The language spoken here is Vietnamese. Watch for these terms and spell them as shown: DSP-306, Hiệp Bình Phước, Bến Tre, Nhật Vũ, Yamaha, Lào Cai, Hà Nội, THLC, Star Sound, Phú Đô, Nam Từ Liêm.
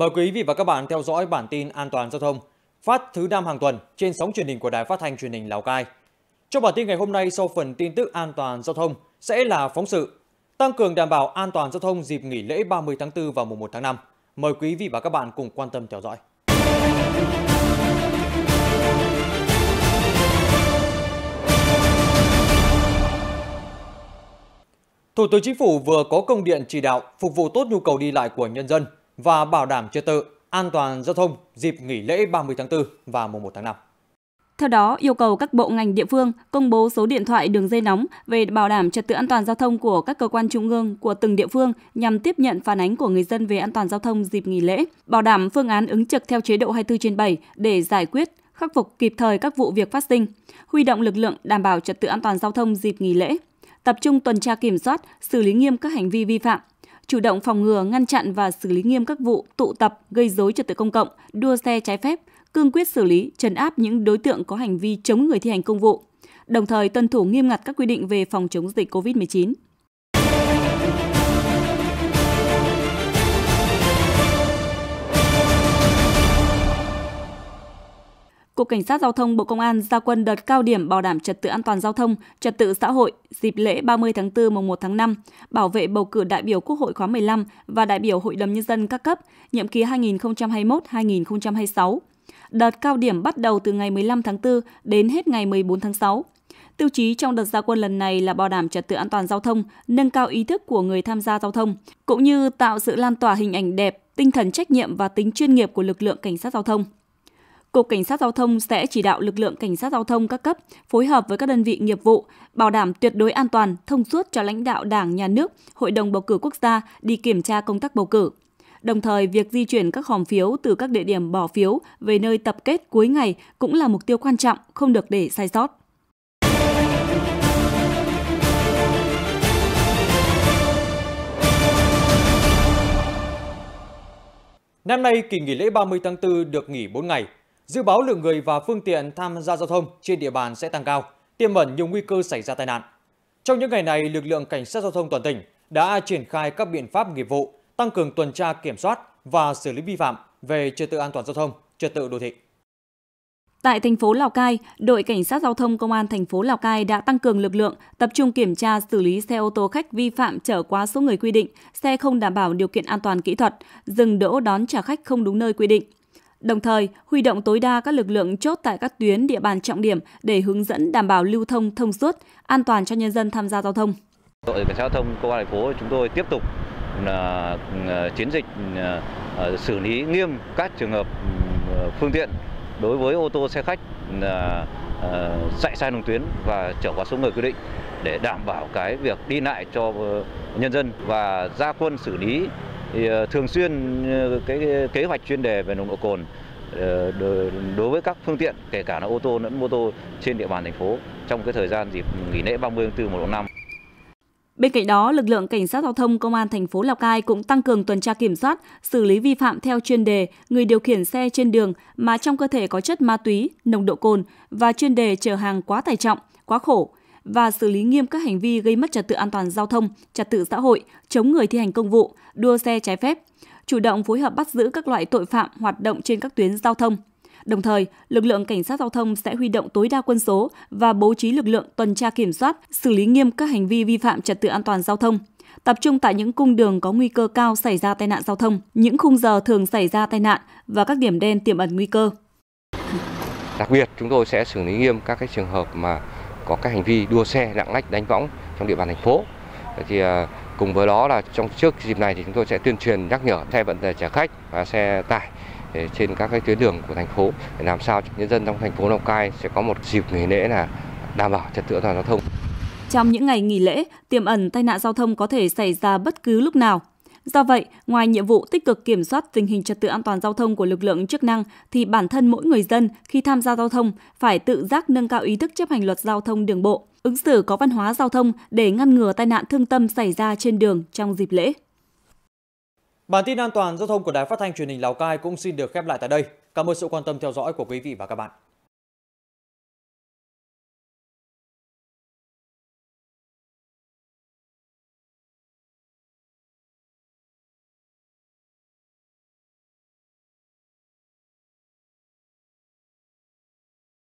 Mời quý vị và các bạn theo dõi bản tin an toàn giao thông phát thứ 5 hàng tuần trên sóng truyền hình của Đài Phát thanh Truyền hình Lào Cai. Trong bản tin ngày hôm nay, sau phần tin tức an toàn giao thông sẽ là phóng sự tăng cường đảm bảo an toàn giao thông dịp nghỉ lễ 30 tháng 4 và mùng 1 tháng 5. Mời quý vị và các bạn cùng quan tâm theo dõi. Thủ tướng Chính phủ vừa có công điện chỉ đạo phục vụ tốt nhu cầu đi lại của nhân dân và bảo đảm trật tự an toàn giao thông dịp nghỉ lễ 30 tháng 4 và mùng 1 tháng 5. Theo đó, yêu cầu các bộ ngành địa phương công bố số điện thoại đường dây nóng về bảo đảm trật tự an toàn giao thông của các cơ quan trung ương của từng địa phương nhằm tiếp nhận phản ánh của người dân về an toàn giao thông dịp nghỉ lễ, bảo đảm phương án ứng trực theo chế độ 24/7 để giải quyết, khắc phục kịp thời các vụ việc phát sinh, huy động lực lượng đảm bảo trật tự an toàn giao thông dịp nghỉ lễ, tập trung tuần tra kiểm soát, xử lý nghiêm các hành vi vi phạm, chủ động phòng ngừa, ngăn chặn và xử lý nghiêm các vụ tụ tập gây rối trật tự công cộng, đua xe trái phép, cương quyết xử lý, trấn áp những đối tượng có hành vi chống người thi hành công vụ, đồng thời tuân thủ nghiêm ngặt các quy định về phòng chống dịch COVID-19. Cục Cảnh sát Giao thông Bộ Công an ra quân đợt cao điểm bảo đảm trật tự an toàn giao thông, trật tự xã hội dịp lễ 30 tháng 4 mùng 1 tháng 5, bảo vệ bầu cử đại biểu Quốc hội khóa 15 và đại biểu Hội đồng Nhân dân các cấp, nhiệm kỳ 2021-2026. Đợt cao điểm bắt đầu từ ngày 15 tháng 4 đến hết ngày 14 tháng 6. Tiêu chí trong đợt ra quân lần này là bảo đảm trật tự an toàn giao thông, nâng cao ý thức của người tham gia giao thông, cũng như tạo sự lan tỏa hình ảnh đẹp, tinh thần trách nhiệm và tính chuyên nghiệp của lực lượng cảnh sát giao thông. Cục Cảnh sát Giao thông sẽ chỉ đạo lực lượng Cảnh sát Giao thông các cấp phối hợp với các đơn vị nghiệp vụ, bảo đảm tuyệt đối an toàn, thông suốt cho lãnh đạo Đảng, Nhà nước, Hội đồng Bầu cử Quốc gia đi kiểm tra công tác bầu cử. Đồng thời, việc di chuyển các hòm phiếu từ các địa điểm bỏ phiếu về nơi tập kết cuối ngày cũng là mục tiêu quan trọng, không được để sai sót. Năm nay, kỳ nghỉ lễ 30 tháng 4 được nghỉ 4 ngày. Dự báo lượng người và phương tiện tham gia giao thông trên địa bàn sẽ tăng cao, tiềm ẩn nhiều nguy cơ xảy ra tai nạn. Trong những ngày này, lực lượng cảnh sát giao thông toàn tỉnh đã triển khai các biện pháp nghiệp vụ, tăng cường tuần tra kiểm soát và xử lý vi phạm về trật tự an toàn giao thông, trật tự đô thị. Tại thành phố Lào Cai, đội cảnh sát giao thông công an thành phố Lào Cai đã tăng cường lực lượng, tập trung kiểm tra xử lý xe ô tô khách vi phạm chở quá số người quy định, xe không đảm bảo điều kiện an toàn kỹ thuật, dừng đỗ đón trả khách không đúng nơi quy định. Đồng thời, huy động tối đa các lực lượng chốt tại các tuyến địa bàn trọng điểm để hướng dẫn đảm bảo lưu thông thông suốt, an toàn cho nhân dân tham gia giao thông. Đội cảnh sát giao thông công an thành phố chúng tôi tiếp tục chiến dịch xử lý nghiêm các trường hợp phương tiện đối với ô tô xe khách chạy sai đường tuyến và chở quá số người quy định để đảm bảo cái việc đi lại cho nhân dân và ra quân xử lý thường xuyên cái kế hoạch chuyên đề về nồng độ cồn đối với các phương tiện kể cả là ô tô lẫn mô tô trên địa bàn thành phố trong cái thời gian dịp nghỉ lễ 30 tháng 4 1 năm. Bên cạnh đó, lực lượng cảnh sát giao thông công an thành phố Lào Cai cũng tăng cường tuần tra kiểm soát, xử lý vi phạm theo chuyên đề người điều khiển xe trên đường mà trong cơ thể có chất ma túy, nồng độ cồn và chuyên đề chở hàng quá tải trọng, quá khổ và xử lý nghiêm các hành vi gây mất trật tự an toàn giao thông, trật tự xã hội, chống người thi hành công vụ, đua xe trái phép, chủ động phối hợp bắt giữ các loại tội phạm hoạt động trên các tuyến giao thông. Đồng thời, lực lượng cảnh sát giao thông sẽ huy động tối đa quân số và bố trí lực lượng tuần tra kiểm soát, xử lý nghiêm các hành vi vi phạm trật tự an toàn giao thông, tập trung tại những cung đường có nguy cơ cao xảy ra tai nạn giao thông, những khung giờ thường xảy ra tai nạn và các điểm đen tiềm ẩn nguy cơ. Đặc biệt, chúng tôi sẽ xử lý nghiêm các cái trường hợp mà có các hành vi đua xe lạng lách đánh võng trong địa bàn thành phố. Thì cùng với đó là trong trước dịp này thì chúng tôi sẽ tuyên truyền nhắc nhở xe vận tải chở khách và xe tải trên các cái tuyến đường của thành phố để làm sao nhân dân trong thành phố Lào Cai sẽ có một dịp nghỉ lễ là đảm bảo trật tự an toàn giao thông. Trong những ngày nghỉ lễ, tiềm ẩn tai nạn giao thông có thể xảy ra bất cứ lúc nào. Do vậy, ngoài nhiệm vụ tích cực kiểm soát tình hình trật tự an toàn giao thông của lực lượng chức năng thì bản thân mỗi người dân khi tham gia giao thông phải tự giác nâng cao ý thức chấp hành luật giao thông đường bộ, ứng xử có văn hóa giao thông để ngăn ngừa tai nạn thương tâm xảy ra trên đường trong dịp lễ. Bản tin an toàn giao thông của Đài Phát thanh Truyền hình Lào Cai cũng xin được khép lại tại đây. Cảm ơn sự quan tâm theo dõi của quý vị và các bạn.